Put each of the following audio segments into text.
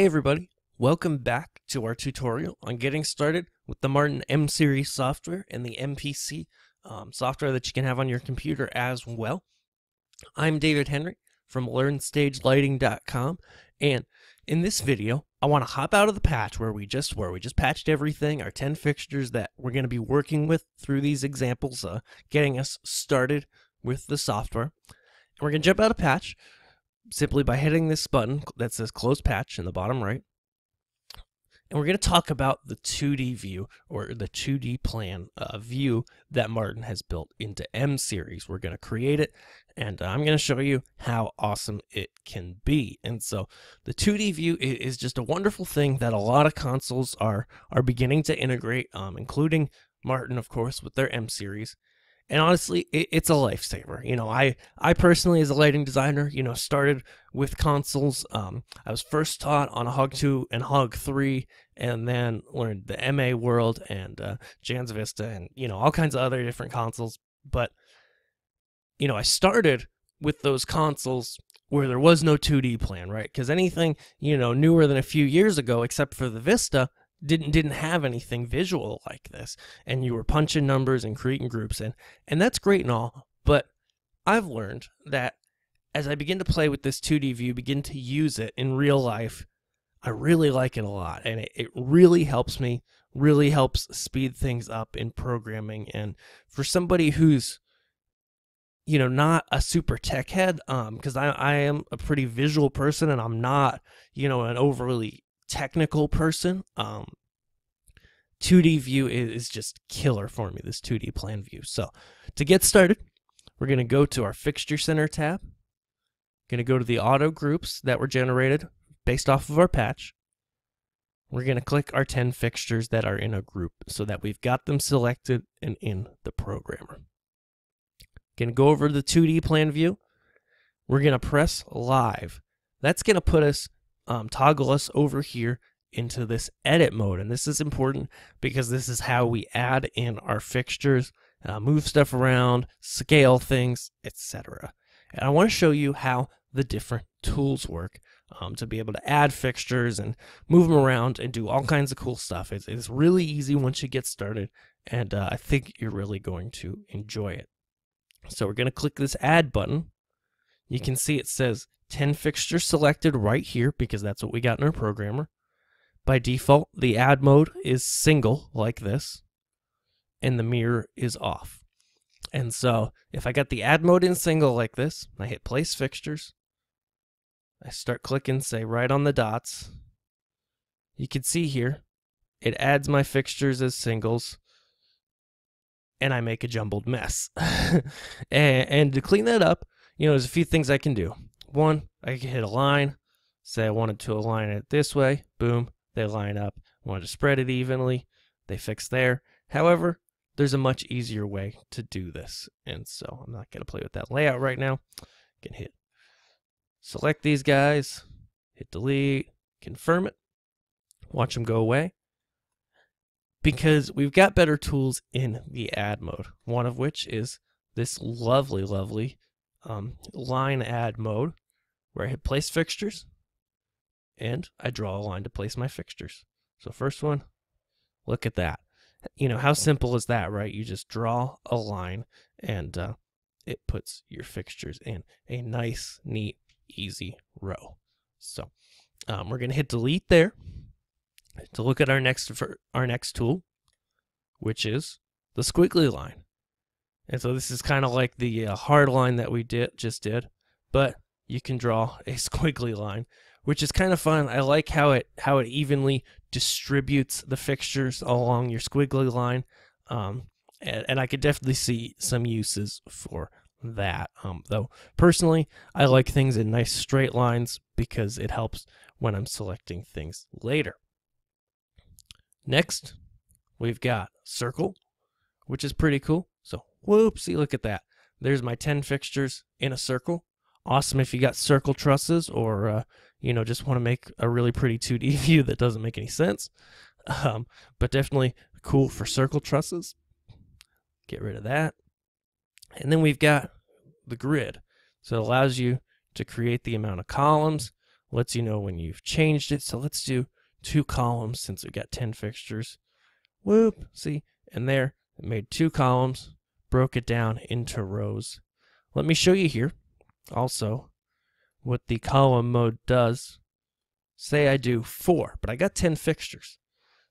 Hey everybody, welcome back to our tutorial on getting started with the Martin M Series software and the MPC software that you can have on your computer as well. I'm David Henry from LearnStageLighting.com, and in this video I want to hop out of the patch where we just were. We just patched everything, our 10 fixtures that we're going to be working with through these examples, getting us started with the software. And we're going to jump out of patch simply by hitting this button that says close patch in the bottom right. And we're going to talk about the 2D view, or the 2D plan view that Martin has built into M Series. We're going to create it, and I'm going to show you how awesome it can be. And so the 2D view is just a wonderful thing that a lot of consoles are beginning to integrate, including Martin, of course, with their M Series. And honestly, it's a lifesaver. You know, I personally, as a lighting designer, you know, started with consoles. I was first taught on a Hog 2 and Hog 3, and then learned the MA World and Jan's Vista, and you know, all kinds of other different consoles. But you know, I started with those consoles where there was no 2D plan, right? Because anything, you know, newer than a few years ago, except for the Vista, didn't have anything visual like this, and you were punching numbers and creating groups, and that's great and all, but I've learned that as I begin to play with this 2D view, begin to use it in real life, I really like it a lot, and it really helps me, really helps speed things up in programming. And for somebody who's, you know, not a super tech head, because I am a pretty visual person, and I'm not, you know, an overly technical person, 2D view is just killer for me, this 2D plan view. So to get started, we're going to go to our fixture center tab, going to go to the auto groups that were generated based off of our patch. We're going to click our 10 fixtures that are in a group so that we've got them selected and in the programmer. Going to go over to the 2D plan view. We're going to press live. That's going to put us toggle us over here into this edit mode, and this is important because this is how we add in our fixtures, move stuff around, scale things, etc. And I want to show you how the different tools work to be able to add fixtures and move them around and do all kinds of cool stuff. It's really easy once you get started, and I think you're really going to enjoy it. So we're going to click this add button. You can see it says 10 fixtures selected right here because that's what we got in our programmer. By default, the add mode is single like this, and the mirror is off. And so if I got the add mode in single like this, I hit place fixtures, I start clicking, say, right on the dots, you can see here it adds my fixtures as singles, and I make a jumbled mess. and to clean that up, you know, there's a few things I can do. One, I can hit align, say I wanted to align it this way, boom, they line up. I wanted to spread it evenly, they fix there. However, there's a much easier way to do this, and so I'm not going to play with that layout right now. I can hit select these guys, hit delete, confirm it, watch them go away, because we've got better tools in the add mode, one of which is this lovely, lovely line add mode where I hit place fixtures and I draw a line to place my fixtures. So first one, look at that. You know, how simple is that, right? You just draw a line and it puts your fixtures in a nice, neat, easy row. So we're going to hit delete there to look at our next tool, which is the squiggly line. And so this is kind of like the hard line that we just did, but you can draw a squiggly line, which is kind of fun. I like how it evenly distributes the fixtures along your squiggly line, and I could definitely see some uses for that. Though personally, I like things in nice straight lines because it helps when I'm selecting things later. Next, we've got circle, which is pretty cool. So whoopsie, look at that. There's my 10 fixtures in a circle. Awesome if you got circle trusses or, you know, just want to make a really pretty 2D view that doesn't make any sense. But definitely cool for circle trusses. Get rid of that. And then we've got the grid. So it allows you to create the amount of columns, lets you know when you've changed it. So let's do two columns since we've got 10 fixtures. Whoop, see, and there, it made two columns, broke it down into rows. Let me show you here also what the column mode does. Say I do 4, but I got 10 fixtures.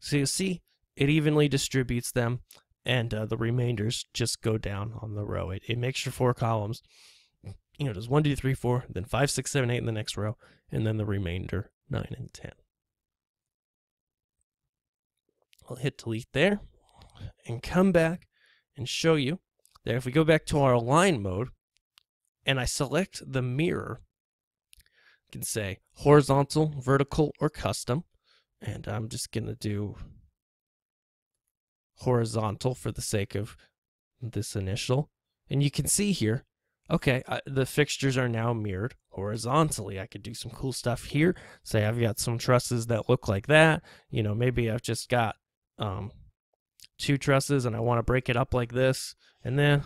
So you see, it evenly distributes them, and the remainders just go down on the row. It makes your 4 columns. You know, does 1, 2, 3, 4, then 5, 6, 7, 8 in the next row, and then the remainder 9 and 10. I'll hit delete there and come back and show you that if we go back to our align mode and I select the mirror, I can say horizontal, vertical, or custom, and I'm just going to do horizontal for the sake of this initial. And you can see here, okay, the fixtures are now mirrored horizontally. I could do some cool stuff here. Say I've got some trusses that look like that. You know, maybe I've just got 2 trusses and I want to break it up like this. And then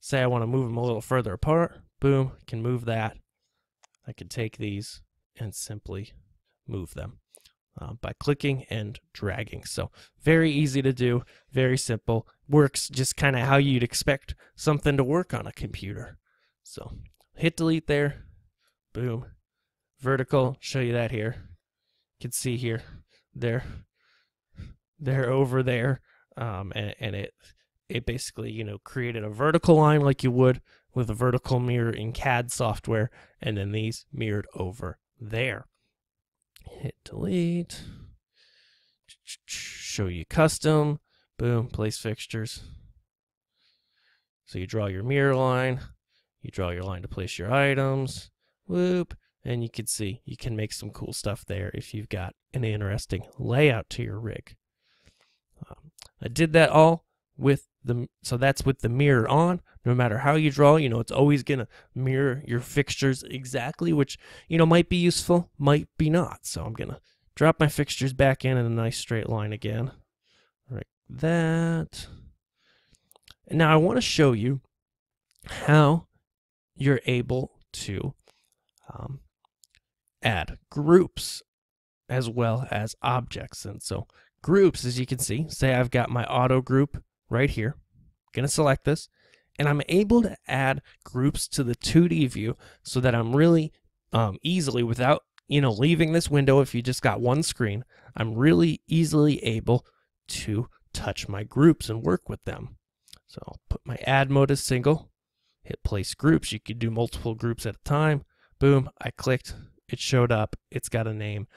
say I want to move them a little further apart. Boom, can move that. I could take these and simply move them by clicking and dragging. So very easy to do, very simple. Works just kind of how you'd expect something to work on a computer. So hit delete there. Boom. Vertical, show you that here. You can see here, there, over there. And it basically, you know, created a vertical line like you would with a vertical mirror in CAD software, and then these mirrored over there. Hit delete, show you custom, boom, place fixtures. So you draw your mirror line, you draw your line to place your items, whoop, and you can see you can make some cool stuff there if you've got an interesting layout to your rig. I did that all with the, so that's with the mirror on. No matter how you draw, you know, it's always going to mirror your fixtures exactly, which, you know, might be useful, might be not. So I'm going to drop my fixtures back in a nice straight line again, like that. And now I want to show you how you're able to add groups as well as objects. And so groups, as you can see, say I've got my auto group right here. I'm going to select this, and I'm able to add groups to the 2D view so that I'm really easily, without, you know, leaving this window, if you just got one screen, I'm really easily able to touch my groups and work with them. So I'll put my add mode as single, hit place groups. You could do multiple groups at a time. Boom, I clicked, it showed up, it's got a name.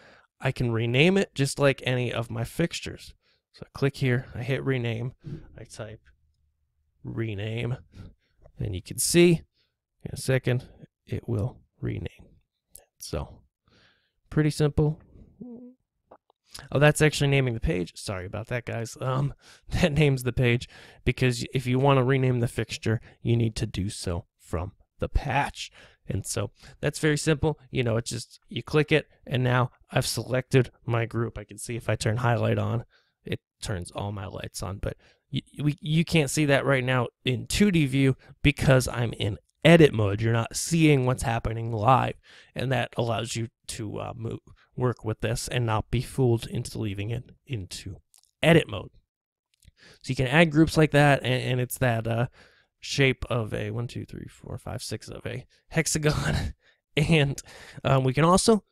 I can rename it just like any of my fixtures. So I click here, I hit rename, I type rename, and you can see in a second it will rename. So pretty simple. Oh, that's actually naming the page. Sorry about that, guys. That names the page, because if you want to rename the fixture, you need to do so from the patch. And so that's very simple. You know, it's just you click it, and now I've selected my group. I can see if I turn highlight on, it turns all my lights on, but you can't see that right now in 2D view because I'm in edit mode. You're not seeing what's happening live, and that allows you to work with this and not be fooled into leaving it into edit mode. So you can add groups like that, and it's that shape of a 1, 2, 3, 4, 5, 6 of a hexagon. And we can also,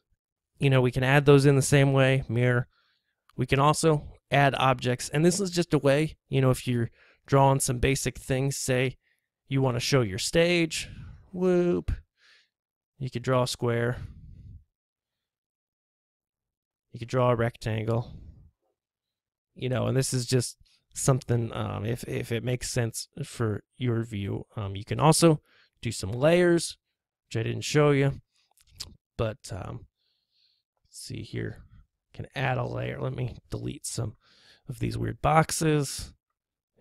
you know, we can add those in the same way, mirror. We can also add objects, and this is just a way, you know, if you're drawing some basic things, say you want to show your stage, whoop, you could draw a square, you could draw a rectangle, you know, and this is just something, if it makes sense for your view. You can also do some layers, which I didn't show you, but let's see here. Can add a layer. Let me delete some of these weird boxes.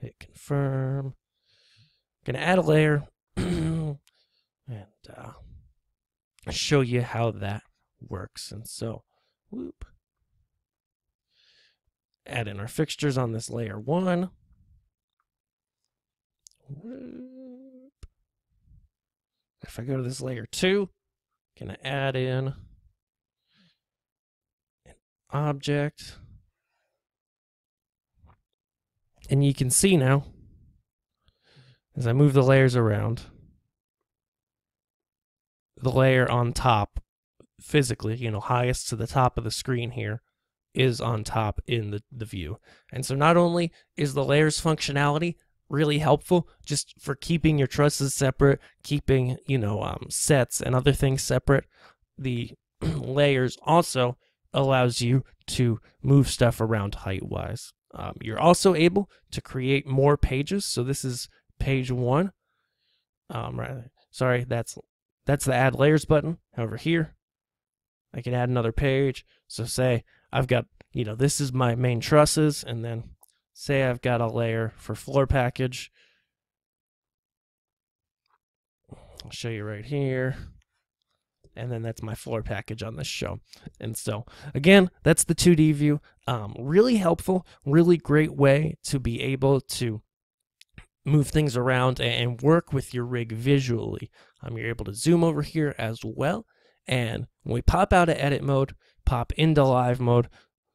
Hit confirm. I'm gonna add a layer and show you how that works. And so, whoop, add in our fixtures on this layer 1. Whoop. If I go to this layer 2, gonna add in object. And you can see now, as I move the layers around, the layer on top physically, you know, highest to the top of the screen here, is on top in the view. And so not only is the layers functionality really helpful just for keeping your trusses separate, keeping, you know, sets and other things separate, the layers also allows you to move stuff around height-wise. You're also able to create more pages. So this is page one. That's the add layers button. However, here I can add another page. So say I've got, you know, this is my main trusses, and then say I've got a layer for floor package. I'll show you right here. And then that's my floor package on this show. And so again, that's the 2D view. Really helpful, really great way to be able to move things around and work with your rig visually. You're able to zoom over here as well. And when we pop out of edit mode, pop into live mode,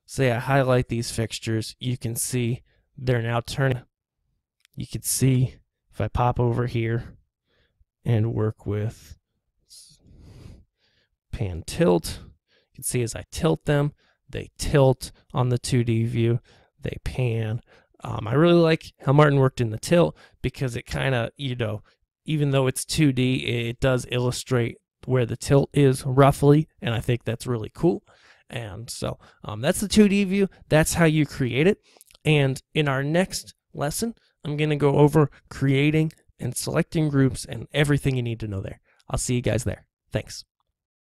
say I highlight these fixtures, you can see they're now turning. You can see if I pop over here and work with pan tilt, you can see as I tilt them, they tilt on the 2D view, they pan. I really like how Martin worked in the tilt because it kind of, you know, even though it's 2D, it does illustrate where the tilt is roughly, and I think that's really cool. And so that's the 2D view. That's how you create it. And in our next lesson, I'm going to go over creating and selecting groups and everything you need to know there. I'll see you guys there. Thanks.